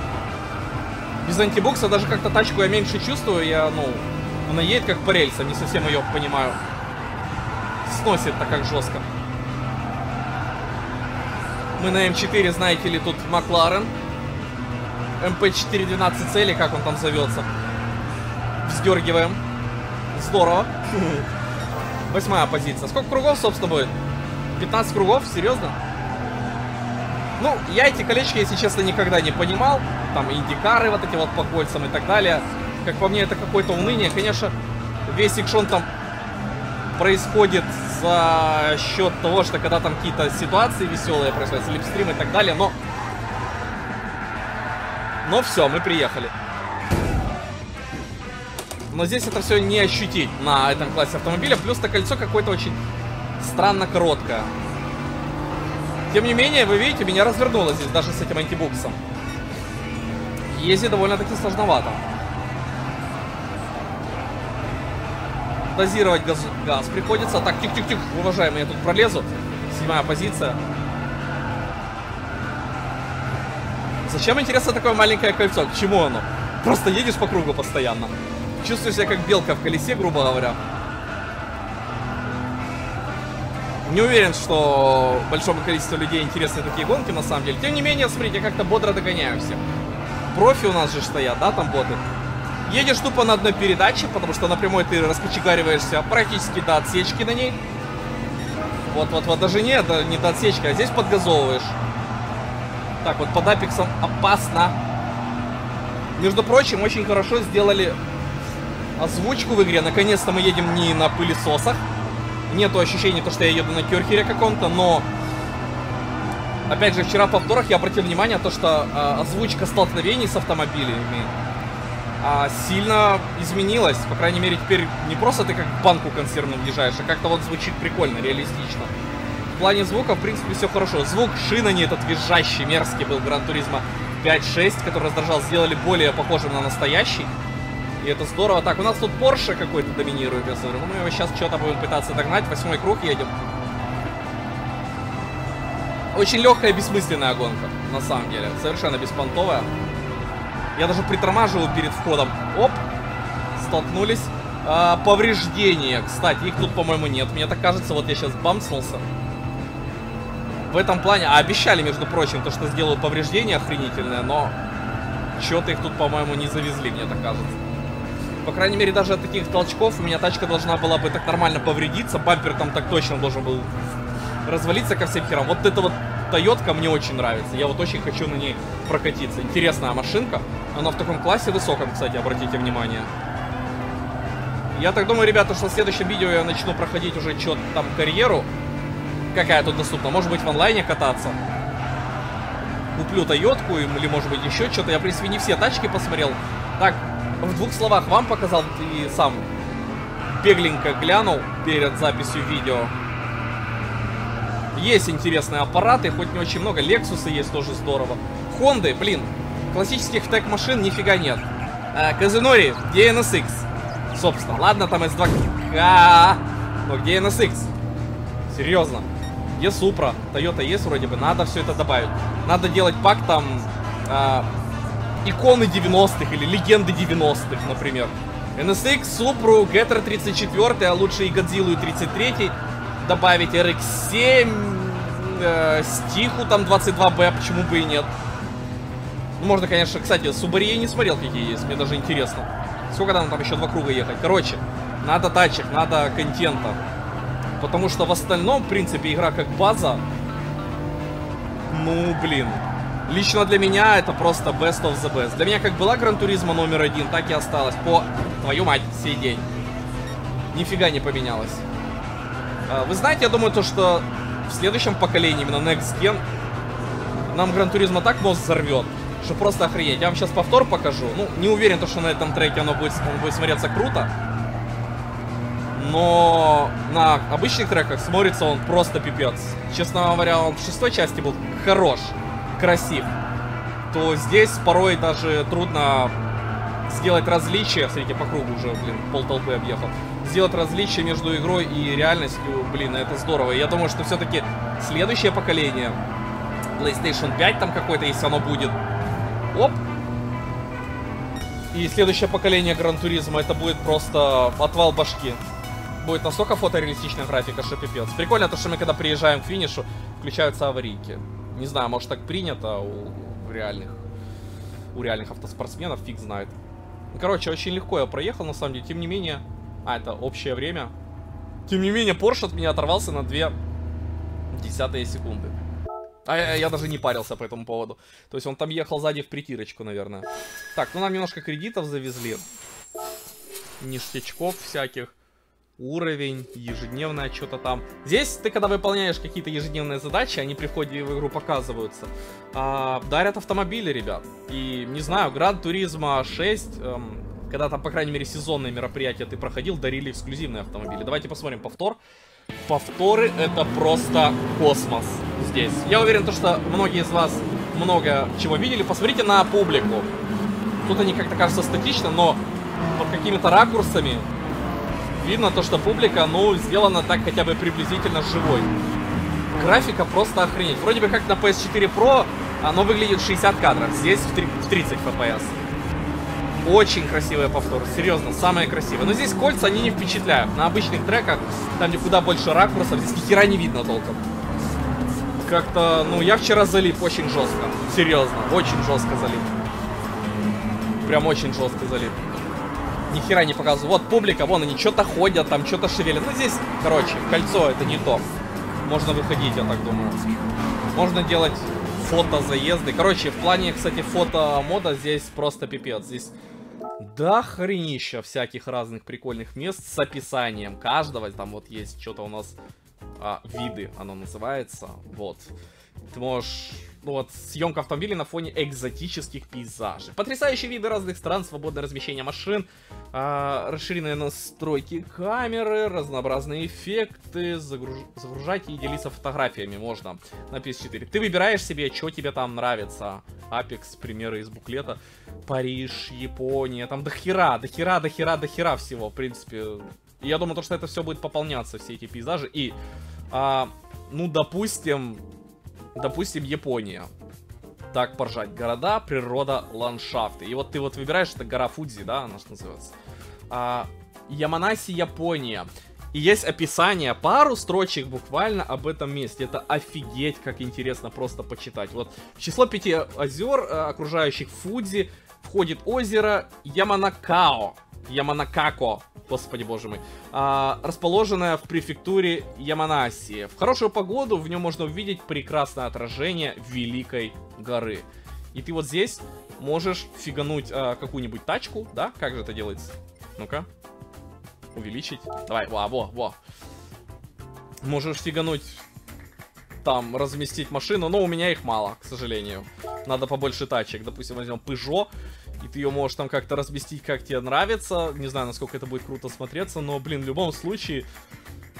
Без антибукса даже как-то тачку я меньше чувствую. Я, ну, она едет как по рельсам, не совсем ее понимаю. Сносит-то как жестко. Мы на эм четыре, знаете ли, тут Макларен. эм пэ четыре двенадцать си, или как он там зовется. Вздергиваем. Здорово. Восьмая позиция. Сколько кругов, собственно, будет? пятнадцать кругов? Серьезно? Ну, я эти колечки, если честно, никогда не понимал. Там индикары вот эти вот по кольцам и так далее. Как по мне, это какое-то уныние. Конечно, весь экшон там происходит за счет того, что когда там какие-то ситуации веселые происходят, слепстрим и так далее, но... Но все, мы приехали. Но здесь это все не ощутить на этом классе автомобиля. Плюс это кольцо какое-то очень странно короткое. Тем не менее, вы видите, меня развернуло здесь даже с этим антибуксом. Ездить довольно-таки сложновато. Дозировать газ, газ приходится. Так, тих-тих-тих, уважаемые, я тут пролезу. Седьмая позиция. Зачем, интересно, такое маленькое кольцо? К чему оно? Просто едешь по кругу постоянно. Чувствую себя как белка в колесе, грубо говоря. Не уверен, что большому количеству людей интересны такие гонки, на самом деле. Тем не менее, смотрите, я как-то бодро догоняю всех. Профи у нас же стоят, да, там боты. Едешь тупо на одной передаче, потому что напрямую ты раскочегариваешься практически до отсечки на ней. Вот-вот-вот, даже нет, не до отсечки, а здесь подгазовываешь. Так, вот под апексом опасно. Между прочим, очень хорошо сделали... озвучку в игре. Наконец-то мы едем не на пылесосах. Нету ощущения, то, что я еду на керхере каком-то, но... Опять же, вчера в повторах я обратил внимание, то, что э, озвучка столкновений с автомобилями э, сильно изменилась. По крайней мере, теперь не просто ты как в банку консервную въезжаешь, а как-то вот звучит прикольно, реалистично. В плане звука, в принципе, все хорошо. Звук шина не этот визжащий, мерзкий был Gran Turismo пять шесть, который раздражал, сделали более похожим на настоящий. И это здорово. Так, у нас тут Porsche какой-то доминирует, я смотрю. Мы его сейчас что-то будем пытаться догнать. Восьмой круг едем. Очень легкая, бессмысленная гонка, на самом деле. Совершенно беспонтовая. Я даже притормаживаю перед входом. Оп, столкнулись. А, повреждения, кстати, их тут, по-моему, нет. Мне так кажется, вот я сейчас бамснулся. В этом плане... А обещали, между прочим, то, что сделают повреждения охренительные, но... Чё-то их тут, по-моему, не завезли, мне так кажется. По крайней мере, даже от таких толчков у меня тачка должна была бы так нормально повредиться. Бампер там так точно должен был развалиться ко всем херам. Вот эта вот Тойотка мне очень нравится. Я вот очень хочу на ней прокатиться. Интересная машинка. Она в таком классе высоком, кстати, обратите внимание. Я так думаю, ребята, что в следующем видео я начну проходить уже что-то там карьеру. Какая тут доступна. Может быть, в онлайне кататься. Куплю Тойотку или, может быть, еще что-то. Я, в принципе, не все тачки посмотрел. Так... В двух словах вам показал и сам бегленько глянул перед записью видео. Есть интересные аппараты, хоть не очень много. Лексусы есть, тоже здорово. Хонды, блин, классических тег-машин нифига нет. Казинори, где эн эс икс? Собственно, ладно, там эс два ка, но где эн эс икс? Серьезно. Где Супра? Toyota есть вроде бы, надо все это добавить. Надо делать пак там... Э, иконы девяностых или легенды девяностых, например. эн эс икс, Супру, Гетер тридцать четыре, а лучше и Годзиллу тридцать три. Добавить эр икс семь, э, Стиху там двадцать два бэ, почему бы и нет. Ну, можно, конечно, кстати, Субари я не смотрел, какие есть, мне даже интересно. Сколько там, там еще два круга ехать? Короче, надо тачек, надо контента. Потому что в остальном, в принципе, игра как база, ну, блин. Лично для меня это просто best of the best. Для меня как была Gran Turismo номер один, так и осталась. По, твою мать, сей день. Нифига не поменялось. Вы знаете, я думаю, то, что в следующем поколении, именно Next Gen, нам Gran Turismo так мозг взорвет, что просто охренеть. Я вам сейчас повтор покажу. Ну, не уверен, то, что на этом треке оно будет, он будет смотреться круто. Но на обычных треках смотрится он просто пипец. Честно говоря, он в шестой части был хорош, красив. То здесь порой даже трудно сделать различие. Смотрите, по кругу уже, блин, пол толпы объехал. Сделать различие между игрой и реальностью, блин, это здорово. Я думаю, что все-таки следующее поколение, плейстейшн пять там какой-то, если оно будет. Оп! И следующее поколение Gran Turismo, это будет просто отвал башки. Будет настолько фотореалистичная графика, что пипец. Прикольно то, что мы когда приезжаем к финишу, включаются аварийки. Не знаю, может так принято у реальных, у реальных автоспортсменов, фиг знает. Короче, очень легко я проехал, на самом деле, тем не менее... А, это общее время. Тем не менее, Porsche от меня оторвался на две десятые секунды. А я, я даже не парился по этому поводу. То есть он там ехал сзади в притирочку, наверное. Так, ну нам немножко кредитов завезли. Ништячков всяких. Уровень, ежедневное что-то там. Здесь ты, когда выполняешь какие-то ежедневные задачи, они при входе в игру показываются. А, дарят автомобили, ребят. И, не знаю, Gran Turismo шесть... Эм, когда там, по крайней мере, сезонные мероприятия ты проходил, дарили эксклюзивные автомобили. Давайте посмотрим повтор. Повторы это просто космос здесь. Я уверен, что многие из вас много чего видели. Посмотрите на публику. Тут они как-то кажутся статично, но под какими-то ракурсами видно то, что публика, ну, сделана так хотя бы приблизительно живой. Графика просто охренеть. Вроде бы как на пи эс четыре про оно выглядит шестьдесят кадров. Здесь в тридцать эф пи эс. Очень красивые повторы, серьезно, самые красивые. Но здесь кольца, они не впечатляют. На обычных треках, там где куда больше ракурсов, здесь ни хера не видно толком. Как-то, ну, я вчера залип очень жестко. Серьезно, очень жестко залип. Прям очень жестко залип. Ни хера не показываю. Вот публика, вон они что-то ходят, там что-то шевелят. Ну, здесь, короче, кольцо это не то. Можно выходить, я так думаю. Можно делать фото-заезды. Короче, в плане, кстати, фото-мода здесь просто пипец. Здесь... Да хренища всяких разных прикольных мест с описанием каждого. Там вот есть что-то у нас... А, виды оно называется. Вот. Ты можешь... Ну вот, съемка автомобилей на фоне экзотических пейзажей. Потрясающие виды разных стран, свободное размещение машин, а, расширенные настройки камеры, разнообразные эффекты. Загруж... Загружать и делиться фотографиями можно на пи эс четыре. Ты выбираешь себе, что тебе там нравится. Apex, примеры из буклета. Париж, Япония, там дохера, дохера, дохера, дохера всего, в принципе... Я думаю, то, что это все будет пополняться, все эти пейзажи. И, а, ну, допустим, допустим, Япония. Так поржать. Города, природа, ландшафты. И вот ты вот выбираешь, это гора Фудзи, да, она же называется. А, Яманаси, Япония. И есть описание, пару строчек буквально об этом месте. Это офигеть, как интересно просто почитать. Вот в число пяти озер, окружающих Фудзи, входит озеро Яманакао. Яманакако, господи боже мой, а, расположенная в префектуре Яманаси. В хорошую погоду в нем можно увидеть прекрасное отражение Великой горы. И ты вот здесь можешь фигануть а, какую-нибудь тачку, да? Как же это делается? Ну-ка, увеличить. Давай, во, во, во. Можешь фигануть, там, разместить машину, но у меня их мало, к сожалению. Надо побольше тачек. Допустим, возьмем Peugeot И ты ее можешь там как-то разместить, как тебе нравится. Не знаю, насколько это будет круто смотреться, но, блин, в любом случае...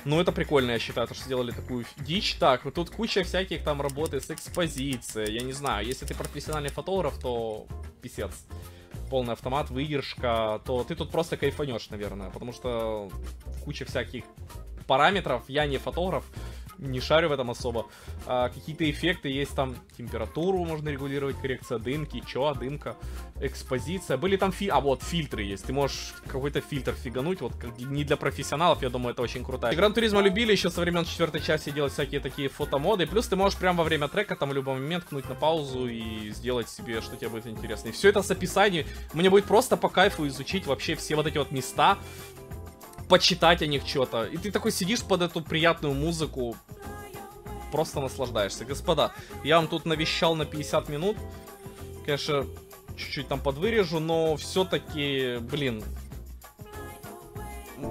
Ну, это прикольно, я считаю, то, что сделали такую дичь. Так, вот тут куча всяких там работы с экспозицией, я не знаю. Если ты профессиональный фотограф, то писец. Полный автомат, выдержка, то ты тут просто кайфанешь, наверное. Потому что куча всяких параметров, я не фотограф, не шарю в этом особо. А, какие-то эффекты есть там, температуру можно регулировать, коррекция дымки, чё, дымка, экспозиция. Были там фи... А, вот, фильтры есть. Ты можешь какой-то фильтр фигануть, вот, как... не для профессионалов, я думаю, это очень круто. Gran Turismo любили еще со времен четвертой части делать всякие такие фотомоды. Плюс ты можешь прямо во время трека, там, в любой момент, кнуть на паузу и сделать себе, что тебе будет интересно. И все это с описанием. Мне будет просто по кайфу изучить вообще все вот эти вот места, почитать о них что-то. И ты такой сидишь под эту приятную музыку, просто наслаждаешься. Господа, я вам тут навещал на пятьдесят минут. Конечно, чуть-чуть там подвырежу, но все-таки, блин,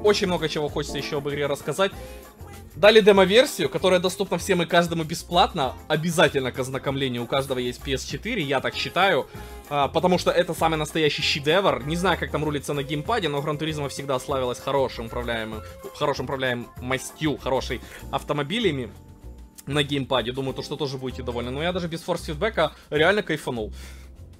очень много чего хочется еще об игре рассказать. Дали демо-версию, которая доступна всем и каждому бесплатно. Обязательно к ознакомлению, у каждого есть пи эс четыре, я так считаю. Потому что это самый настоящий шедевр. Не знаю, как там рулится на геймпаде, но Gran Turismo всегда славилась хорошим управляемым, хорошим управляемостью, хорошей автомобилями на геймпаде. Думаю, то, что тоже будете довольны. Но я даже без Force Feedback реально кайфанул.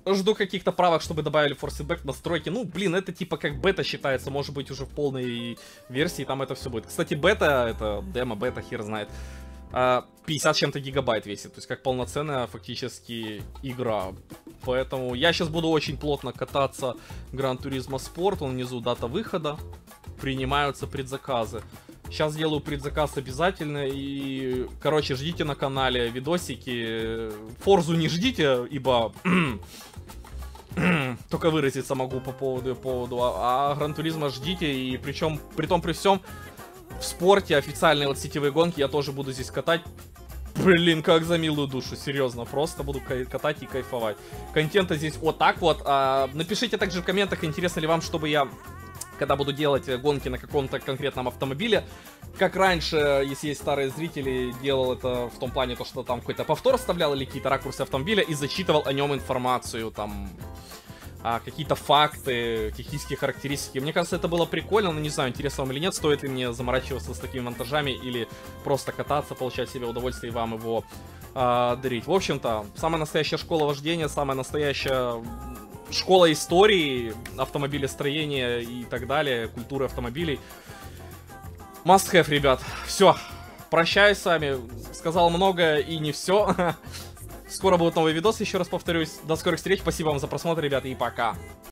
Жду каких-то правок, чтобы добавили Force Feedback настройки. Ну, блин, это типа как бета считается. Может быть, уже в полной версии там это все будет. Кстати, бета, это демо, бета, хер знает. пятьдесят чем-то гигабайт весит. То есть, как полноценная фактически игра. Поэтому я сейчас буду очень плотно кататься Gran Turismo Sport. Он внизу дата выхода. Принимаются предзаказы. Сейчас делаю предзаказ обязательно. И, короче, ждите на канале видосики. Форзу не ждите, ибо... Только выразиться могу по поводу, поводу. А Gran Turismo ждите. И причем, при том, при всем, в спорте официальные вот сетевые гонки я тоже буду здесь катать. Блин, как за милую душу, серьезно, просто буду катать и кайфовать. Контента здесь вот так вот. А, напишите также в комментах, интересно ли вам, чтобы я, когда буду делать гонки на каком-то конкретном автомобиле, как раньше, если есть старые зрители, делал это в том плане, то, что там какой-то повтор вставлял или какие-то ракурсы автомобиля и зачитывал о нем информацию, там... А, какие-то факты, технические характеристики. Мне кажется, это было прикольно, но не знаю, интересно вам или нет, стоит ли мне заморачиваться с такими монтажами или просто кататься, получать себе удовольствие и вам его а, дарить. В общем-то, самая настоящая школа вождения, самая настоящая школа истории, автомобилестроения и так далее, культуры автомобилей. Must have, ребят. Все, прощаюсь с вами. Сказал многое и не все. Скоро будут новые видосы, еще раз повторюсь. До скорых встреч, спасибо вам за просмотр, ребята, и пока!